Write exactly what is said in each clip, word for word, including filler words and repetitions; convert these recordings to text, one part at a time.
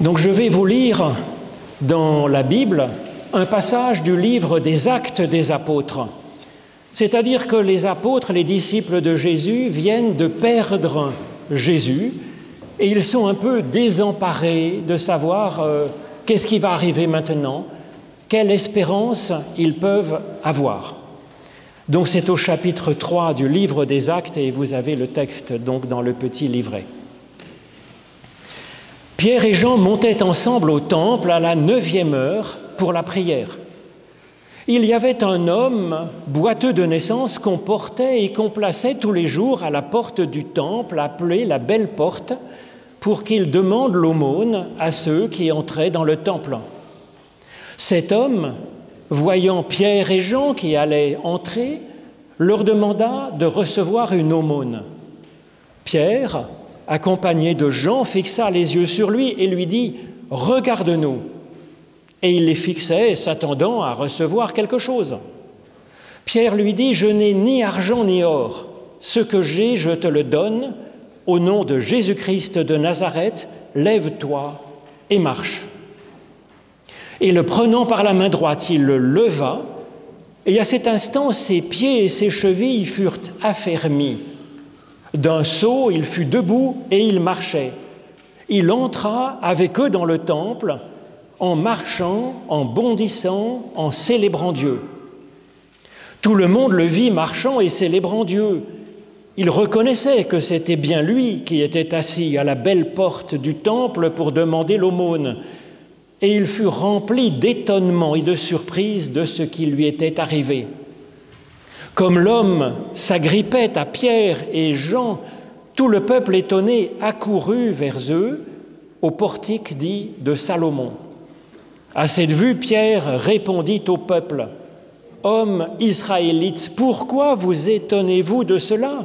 Donc je vais vous lire dans la Bible un passage du livre des Actes des Apôtres. C'est-à-dire que les apôtres, les disciples de Jésus, viennent de perdre Jésus et ils sont un peu désemparés de savoir euh, qu'est-ce qui va arriver maintenant, quelle espérance ils peuvent avoir. Donc c'est au chapitre trois du livre des Actes et vous avez le texte donc dans le petit livret. Pierre et Jean montaient ensemble au temple à la neuvième heure pour la prière. Il y avait un homme boiteux de naissance qu'on portait et qu'on plaçait tous les jours à la porte du temple, appelée la Belle Porte, pour qu'il demande l'aumône à ceux qui entraient dans le temple. Cet homme, voyant Pierre et Jean qui allaient entrer, leur demanda de recevoir une aumône. Pierre, accompagné de Jean, fixa les yeux sur lui et lui dit « Regarde-nous ». Et il les fixait, s'attendant à recevoir quelque chose. Pierre lui dit « Je n'ai ni argent ni or. Ce que j'ai, je te le donne. Au nom de Jésus-Christ de Nazareth, lève-toi et marche. » Et le prenant par la main droite, il le leva, et à cet instant, ses pieds et ses chevilles furent affermis. D'un saut, il fut debout et il marchait. Il entra avec eux dans le temple, en marchant, en bondissant, en célébrant Dieu. Tout le monde le vit marchant et célébrant Dieu. Il reconnaissait que c'était bien lui qui était assis à la Belle Porte du temple pour demander l'aumône. Et il fut rempli d'étonnement et de surprise de ce qui lui était arrivé. Comme l'homme s'agrippait à Pierre et Jean, tout le peuple étonné accourut vers eux au portique dit de Salomon. À cette vue, Pierre répondit au peuple : « Hommes israélites, pourquoi vous étonnez-vous de cela ?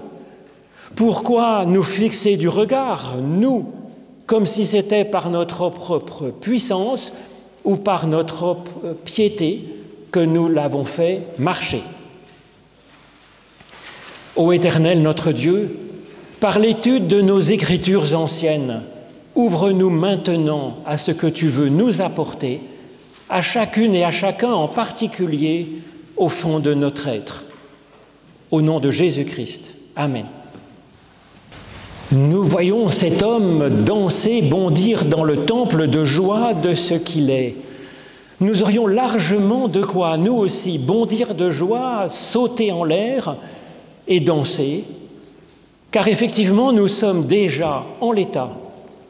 Pourquoi nous fixer du regard, nous ? Comme si c'était par notre propre puissance ou par notre piété que nous l'avons fait marcher. » Ô Éternel notre Dieu, par l'étude de nos Écritures anciennes, ouvre-nous maintenant à ce que tu veux nous apporter, à chacune et à chacun en particulier, au fond de notre être. Au nom de Jésus-Christ. Amen. Nous voyons cet homme danser, bondir dans le temple de joie de ce qu'il est. Nous aurions largement de quoi, nous aussi, bondir de joie, sauter en l'air et danser, car effectivement, nous sommes déjà, en l'état,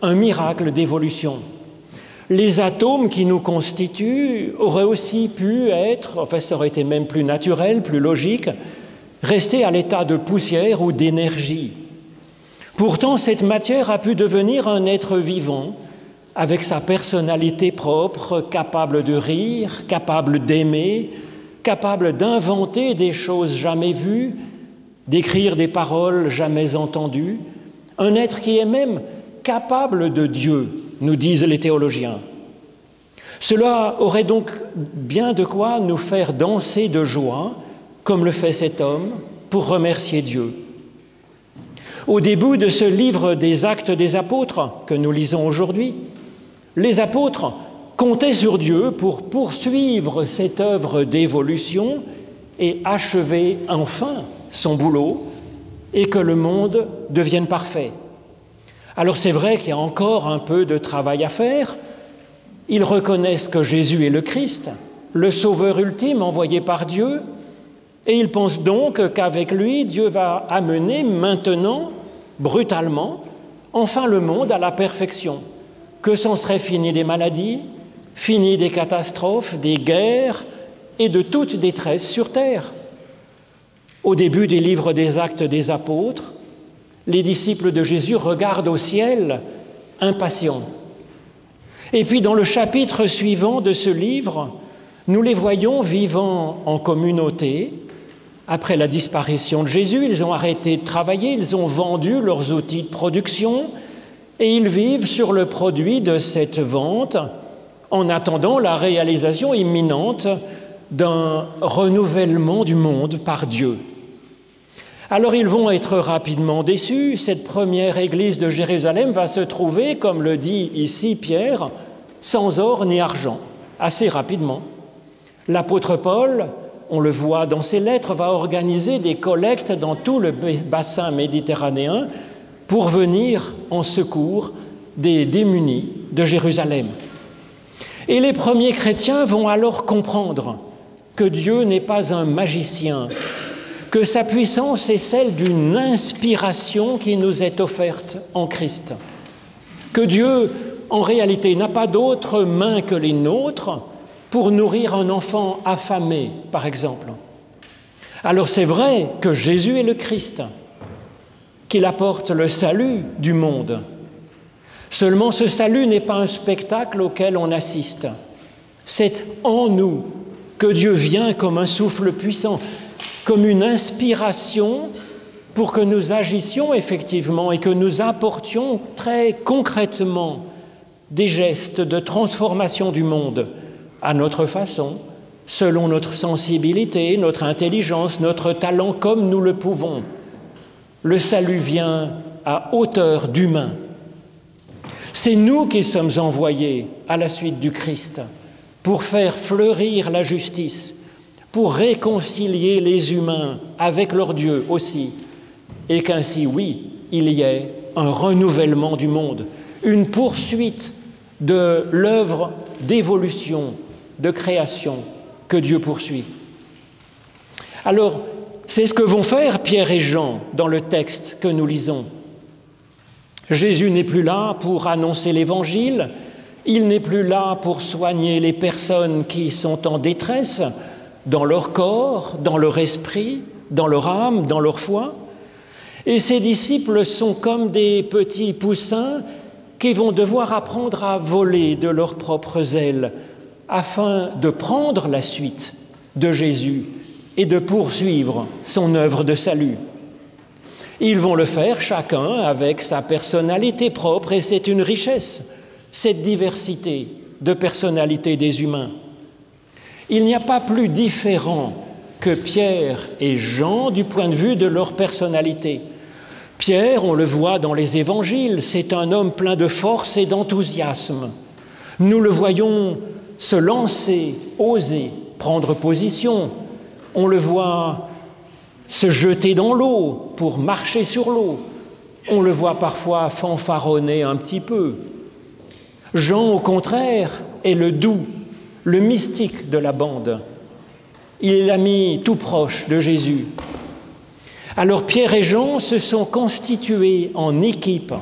un miracle d'évolution. Les atomes qui nous constituent auraient aussi pu être, enfin ça aurait été même plus naturel, plus logique, rester à l'état de poussière ou d'énergie. Pourtant, cette matière a pu devenir un être vivant, avec sa personnalité propre, capable de rire, capable d'aimer, capable d'inventer des choses jamais vues, d'écrire des paroles jamais entendues, un être qui est même capable de Dieu, nous disent les théologiens. Cela aurait donc bien de quoi nous faire danser de joie, comme le fait cet homme, pour remercier Dieu. Au début de ce livre des Actes des Apôtres que nous lisons aujourd'hui, les apôtres comptaient sur Dieu pour poursuivre cette œuvre d'évolution et achever enfin son boulot et que le monde devienne parfait. Alors c'est vrai qu'il y a encore un peu de travail à faire. Ils reconnaissent que Jésus est le Christ, le Sauveur ultime envoyé par Dieu, et ils pensent donc qu'avec lui, Dieu va amener maintenant, brutalement, enfin le monde à la perfection. Que s'en serait fini des maladies, fini des catastrophes, des guerres et de toute détresse sur terre. Au début des livres des Actes des Apôtres, les disciples de Jésus regardent au ciel, impatients. Et puis dans le chapitre suivant de ce livre, nous les voyons vivant en communauté. Après la disparition de Jésus, ils ont arrêté de travailler, ils ont vendu leurs outils de production et ils vivent sur le produit de cette vente en attendant la réalisation imminente d'un renouvellement du monde par Dieu. Alors ils vont être rapidement déçus. Cette première église de Jérusalem va se trouver, comme le dit ici Pierre, sans or ni argent, assez rapidement. L'apôtre Paul, on le voit dans ses lettres, va organiser des collectes dans tout le bassin méditerranéen pour venir en secours des démunis de Jérusalem. Et les premiers chrétiens vont alors comprendre que Dieu n'est pas un magicien, que sa puissance est celle d'une inspiration qui nous est offerte en Christ, que Dieu, en réalité, n'a pas d'autre main que les nôtres pour nourrir un enfant affamé, par exemple. Alors c'est vrai que Jésus est le Christ, qu'il apporte le salut du monde. Seulement ce salut n'est pas un spectacle auquel on assiste. C'est en nous que Dieu vient comme un souffle puissant, comme une inspiration pour que nous agissions effectivement et que nous apportions très concrètement des gestes de transformation du monde à notre façon, selon notre sensibilité, notre intelligence, notre talent, comme nous le pouvons. Le salut vient à hauteur d'humain. C'est nous qui sommes envoyés à la suite du Christ pour faire fleurir la justice, pour réconcilier les humains avec leur Dieu aussi, et qu'ainsi, oui, il y ait un renouvellement du monde, une poursuite de l'œuvre d'évolution, de création que Dieu poursuit. Alors, c'est ce que vont faire Pierre et Jean dans le texte que nous lisons. Jésus n'est plus là pour annoncer l'Évangile, il n'est plus là pour soigner les personnes qui sont en détresse, dans leur corps, dans leur esprit, dans leur âme, dans leur foi. Et ses disciples sont comme des petits poussins qui vont devoir apprendre à voler de leurs propres ailes afin de prendre la suite de Jésus et de poursuivre son œuvre de salut. Ils vont le faire chacun avec sa personnalité propre et c'est une richesse, cette diversité de personnalités des humains. Il n'y a pas plus différent que Pierre et Jean du point de vue de leur personnalité. Pierre, on le voit dans les évangiles, c'est un homme plein de force et d'enthousiasme. Nous le voyons se lancer, oser, prendre position. On le voit se jeter dans l'eau pour marcher sur l'eau. On le voit parfois fanfaronner un petit peu. Jean, au contraire, est le doux, le mystique de la bande. Il est l'ami tout proche de Jésus. Alors Pierre et Jean se sont constitués en équipe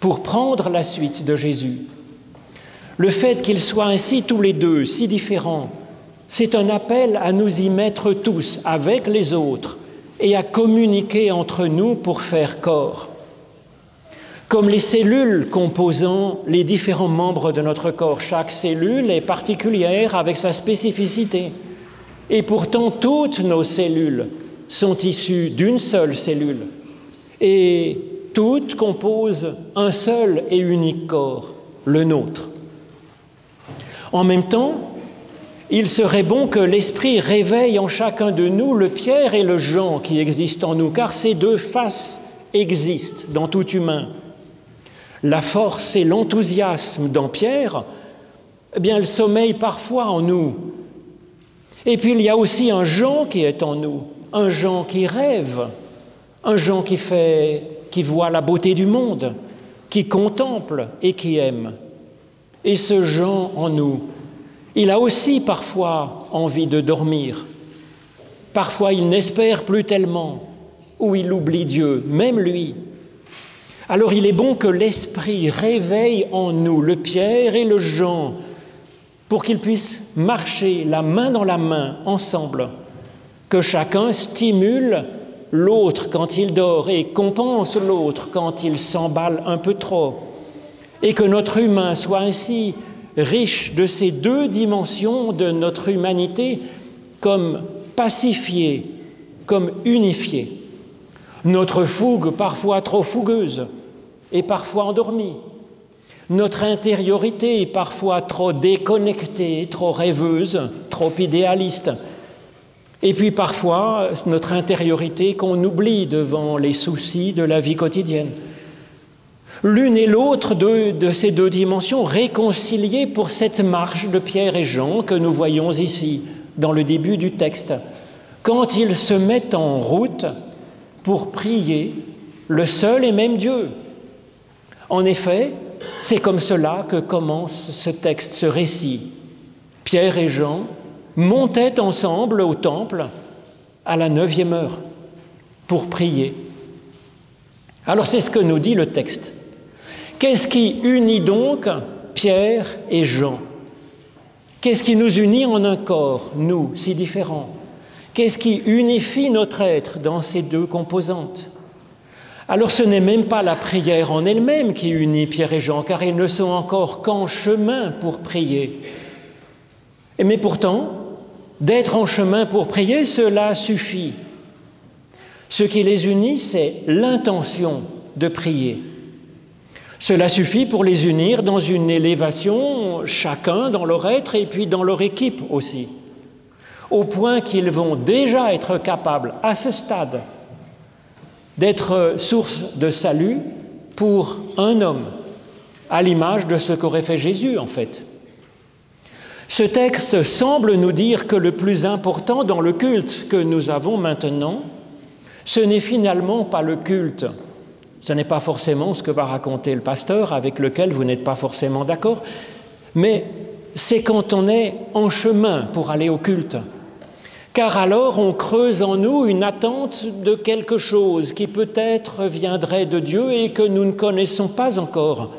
pour prendre la suite de Jésus. Le fait qu'ils soient ainsi tous les deux, si différents, c'est un appel à nous y mettre tous, avec les autres, et à communiquer entre nous pour faire corps. Comme les cellules composant les différents membres de notre corps, chaque cellule est particulière avec sa spécificité. Et pourtant, toutes nos cellules sont issues d'une seule cellule. Et toutes composent un seul et unique corps, le nôtre. En même temps, il serait bon que l'Esprit réveille en chacun de nous le Pierre et le Jean qui existent en nous, car ces deux faces existent dans tout humain. La force et l'enthousiasme dans Pierre, eh bien, elle sommeille parfois en nous. Et puis il y a aussi un Jean qui est en nous, un Jean qui rêve, un Jean qui fait, qui voit la beauté du monde, qui contemple et qui aime. Et ce Jean en nous, il a aussi parfois envie de dormir. Parfois il n'espère plus tellement, ou il oublie Dieu, même lui. Alors il est bon que l'Esprit réveille en nous le Pierre et le Jean pour qu'ils puissent marcher la main dans la main ensemble, que chacun stimule l'autre quand il dort et compense l'autre quand il s'emballe un peu trop. Et que notre humain soit ainsi riche de ces deux dimensions de notre humanité comme pacifiée, comme unifiée. Notre fougue parfois trop fougueuse et parfois endormie. Notre intériorité parfois trop déconnectée, trop rêveuse, trop idéaliste. Et puis parfois, notre intériorité qu'on oublie devant les soucis de la vie quotidienne. L'une et l'autre de, de ces deux dimensions réconciliées pour cette marche de Pierre et Jean que nous voyons ici, dans le début du texte. Quand ils se mettent en route pour prier le seul et même Dieu. En effet, c'est comme cela que commence ce texte, ce récit. Pierre et Jean montaient ensemble au temple à la neuvième heure pour prier. Alors c'est ce que nous dit le texte. Qu'est-ce qui unit donc Pierre et Jean? Qu'est-ce qui nous unit en un corps, nous, si différents? Qu'est-ce qui unifie notre être dans ces deux composantes? Alors ce n'est même pas la prière en elle-même qui unit Pierre et Jean, car ils ne sont encore qu'en chemin pour prier. Mais pourtant, d'être en chemin pour prier, cela suffit. Ce qui les unit, c'est l'intention de prier. Cela suffit pour les unir dans une élévation, chacun dans leur être et puis dans leur équipe aussi, au point qu'ils vont déjà être capables, à ce stade, d'être source de salut pour un homme, à l'image de ce qu'aurait fait Jésus, en fait. Ce texte semble nous dire que le plus important dans le culte que nous avons maintenant, ce n'est finalement pas le culte. Ce n'est pas forcément ce que va raconter le pasteur, avec lequel vous n'êtes pas forcément d'accord, mais c'est quand on est en chemin pour aller au culte. Car alors on creuse en nous une attente de quelque chose qui peut-être viendrait de Dieu et que nous ne connaissons pas encore.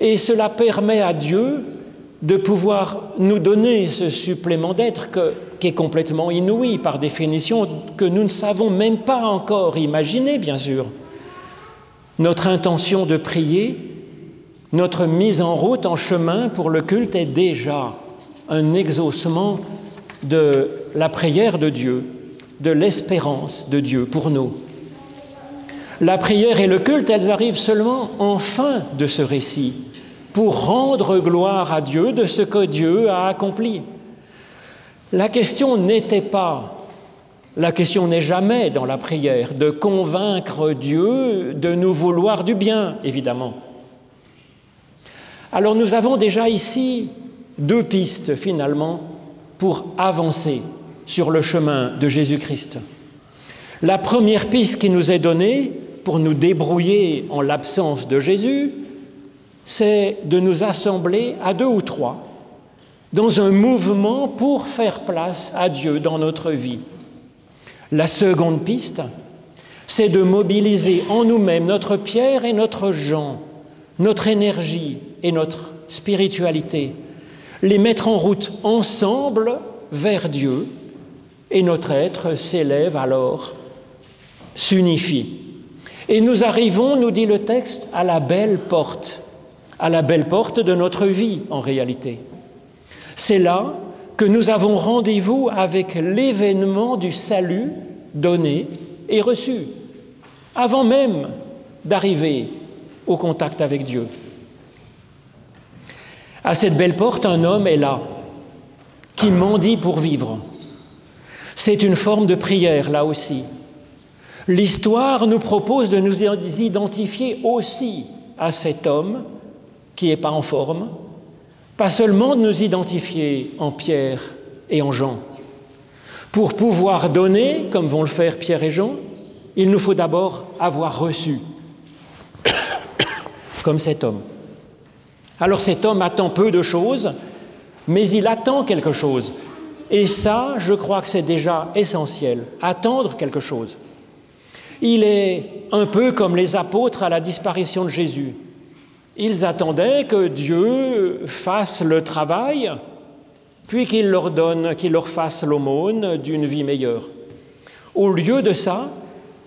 Et cela permet à Dieu de pouvoir nous donner ce supplément d'être qui est complètement inouï par définition, que nous ne savons même pas encore imaginer, bien sûr. Notre intention de prier, notre mise en route, en chemin pour le culte est déjà un exaucement de la prière de Dieu, de l'espérance de Dieu pour nous. La prière et le culte, elles arrivent seulement en fin de ce récit, pour rendre gloire à Dieu de ce que Dieu a accompli. La question n'était pas, la question n'est jamais dans la prière, de convaincre Dieu de nous vouloir du bien, évidemment. Alors nous avons déjà ici deux pistes finalement pour avancer sur le chemin de Jésus-Christ. La première piste qui nous est donnée pour nous débrouiller en l'absence de Jésus, c'est de nous assembler à deux ou trois dans un mouvement pour faire place à Dieu dans notre vie. La seconde piste, c'est de mobiliser en nous-mêmes notre Pierre et notre Jean, notre énergie et notre spiritualité, les mettre en route ensemble vers Dieu, et notre être s'élève alors, s'unifie. Et nous arrivons, nous dit le texte, à la belle porte, à la belle porte de notre vie en réalité. C'est là que nous avons rendez-vous avec l'événement du salut donné et reçu, avant même d'arriver au contact avec Dieu. À cette belle porte, un homme est là, qui mendie pour vivre. C'est une forme de prière, là aussi. L'histoire nous propose de nous identifier aussi à cet homme qui n'est pas en forme, pas seulement de nous identifier en Pierre et en Jean. Pour pouvoir donner, comme vont le faire Pierre et Jean, il nous faut d'abord avoir reçu, comme cet homme. Alors cet homme attend peu de choses, mais il attend quelque chose. Et ça, je crois que c'est déjà essentiel, attendre quelque chose. Il est un peu comme les apôtres à la disparition de Jésus. Ils attendaient que Dieu fasse le travail, puis qu'il leur donne, qu'il leur fasse l'aumône d'une vie meilleure. Au lieu de ça,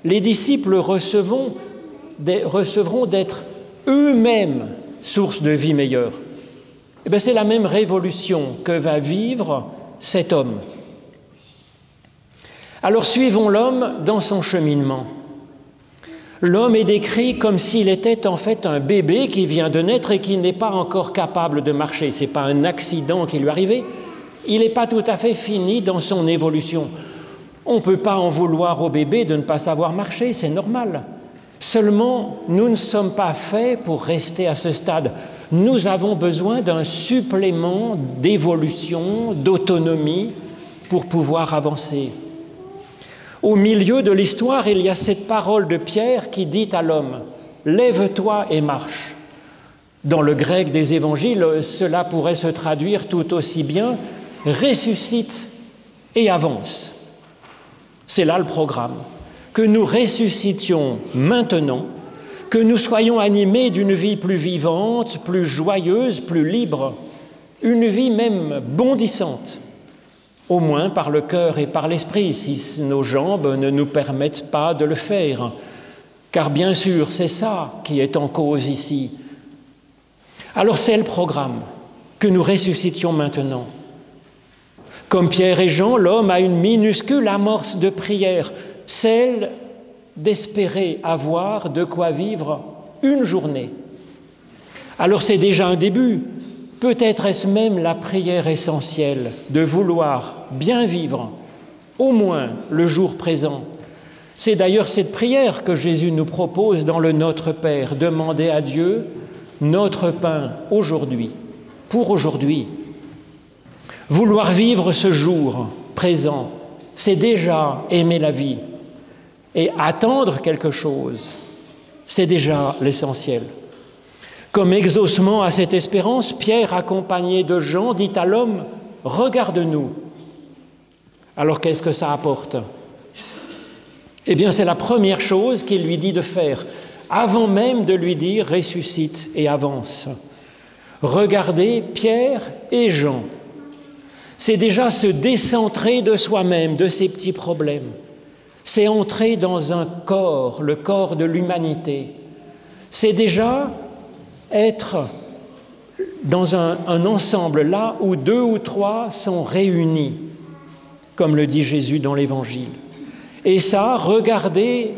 les disciples recevront d'être eux-mêmes source de vie meilleure. Eh bien, c'est la même révolution que va vivre cet homme. Alors suivons l'homme dans son cheminement. L'homme est décrit comme s'il était en fait un bébé qui vient de naître et qui n'est pas encore capable de marcher. Ce n'est pas un accident qui lui est arrivé, Il n'est pas tout à fait fini dans son évolution. On ne peut pas en vouloir au bébé de ne pas savoir marcher, c'est normal. Seulement, nous ne sommes pas faits pour rester à ce stade. Nous avons besoin d'un supplément d'évolution, d'autonomie, pour pouvoir avancer. Au milieu de l'histoire, il y a cette parole de Pierre qui dit à l'homme « Lève-toi et marche ». Dans le grec des évangiles, cela pourrait se traduire tout aussi bien « Ressuscite et avance ». C'est là le programme. Que nous ressuscitions maintenant, que nous soyons animés d'une vie plus vivante, plus joyeuse, plus libre, une vie même bondissante, au moins par le cœur et par l'esprit, si nos jambes ne nous permettent pas de le faire. Car bien sûr, c'est ça qui est en cause ici. Alors c'est le programme, que nous ressuscitions maintenant. Comme Pierre et Jean, l'homme a une minuscule amorce de prière, celle d'espérer avoir de quoi vivre une journée. Alors c'est déjà un début, peut-être est-ce même la prière essentielle de vouloir bien vivre, au moins le jour présent. C'est d'ailleurs cette prière que Jésus nous propose dans le Notre Père, demander à Dieu notre pain aujourd'hui, pour aujourd'hui. Vouloir vivre ce jour présent, c'est déjà aimer la vie. Et attendre quelque chose, c'est déjà l'essentiel. Comme exaucement à cette espérance, Pierre, accompagné de Jean, dit à l'homme « Regarde-nous ». Alors qu'est-ce que ça apporte? Eh bien, c'est la première chose qu'il lui dit de faire, avant même de lui dire « Ressuscite et avance ». Regardez Pierre et Jean. C'est déjà se décentrer de soi-même, de ses petits problèmes. C'est entrer dans un corps, le corps de l'humanité. C'est déjà être dans un, un ensemble, là où deux ou trois sont réunis, comme le dit Jésus dans l'Évangile. Et ça, regarder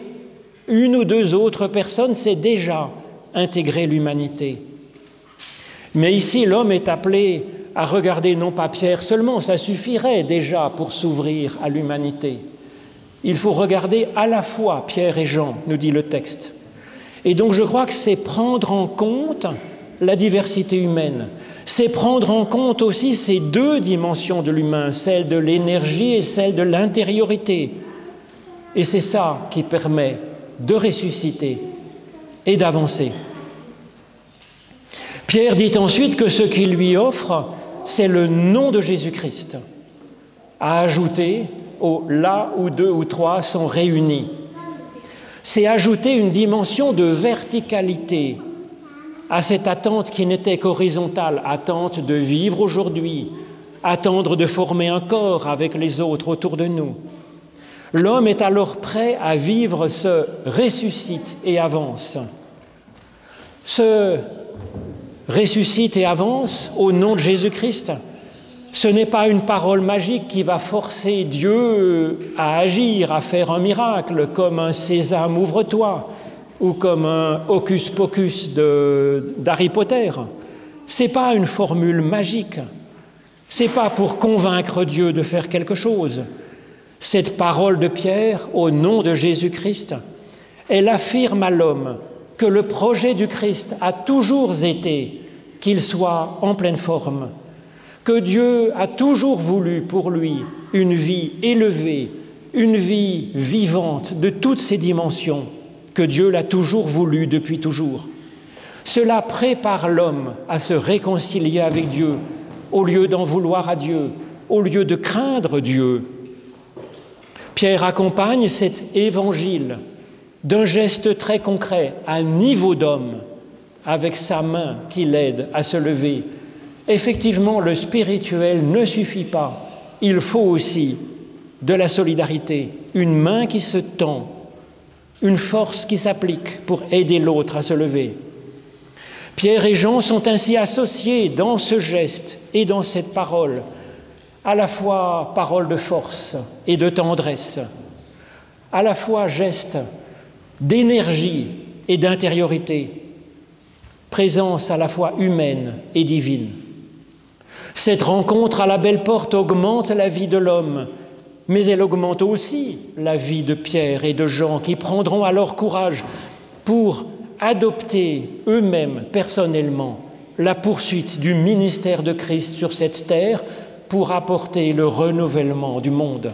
une ou deux autres personnes, c'est déjà intégrer l'humanité. Mais ici, l'homme est appelé à regarder non pas Pierre seulement, ça suffirait déjà pour s'ouvrir à l'humanité. Il faut regarder à la fois Pierre et Jean, nous dit le texte. Et donc je crois que c'est prendre en compte la diversité humaine. C'est prendre en compte aussi ces deux dimensions de l'humain, celle de l'énergie et celle de l'intériorité. Et c'est ça qui permet de ressusciter et d'avancer. Pierre dit ensuite que ce qu'il lui offre, c'est le nom de Jésus-Christ, à ajouter au « là où deux ou trois sont réunis ». C'est ajouter une dimension de verticalité à cette attente qui n'était qu'horizontale, attente de vivre aujourd'hui, attendre de former un corps avec les autres autour de nous. L'homme est alors prêt à vivre ce « ressuscite et avance ». Ce « ressuscite et avance » au nom de Jésus-Christ, ce n'est pas une parole magique qui va forcer Dieu à agir, à faire un miracle, comme un Sésame ouvre-toi ou comme un hocus pocus d'Harry Potter. Ce n'est pas une formule magique. Ce n'est pas pour convaincre Dieu de faire quelque chose. Cette parole de Pierre, au nom de Jésus-Christ, elle affirme à l'homme que le projet du Christ a toujours été qu'il soit en pleine forme, que Dieu a toujours voulu pour lui une vie élevée, une vie vivante de toutes ses dimensions, que Dieu l'a toujours voulu depuis toujours. Cela prépare l'homme à se réconcilier avec Dieu, au lieu d'en vouloir à Dieu, au lieu de craindre Dieu. Pierre accompagne cet évangile d'un geste très concret, à niveau d'homme, avec sa main qui l'aide à se lever. Effectivement, le spirituel ne suffit pas. Il faut aussi de la solidarité, une main qui se tend, une force qui s'applique pour aider l'autre à se lever. Pierre et Jean sont ainsi associés dans ce geste et dans cette parole, à la fois parole de force et de tendresse, à la fois geste d'énergie et d'intériorité, présence à la fois humaine et divine. Cette rencontre à la belle porte augmente la vie de l'homme, mais elle augmente aussi la vie de Pierre et de Jean, qui prendront alors courage pour adopter eux-mêmes personnellement la poursuite du ministère de Christ sur cette terre pour apporter le renouvellement du monde.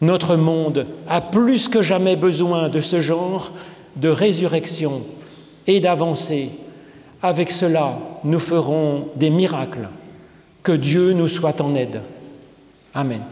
Notre monde a plus que jamais besoin de ce genre de résurrection et d'avancée. Avec cela, nous ferons des miracles. Que Dieu nous soit en aide. Amen.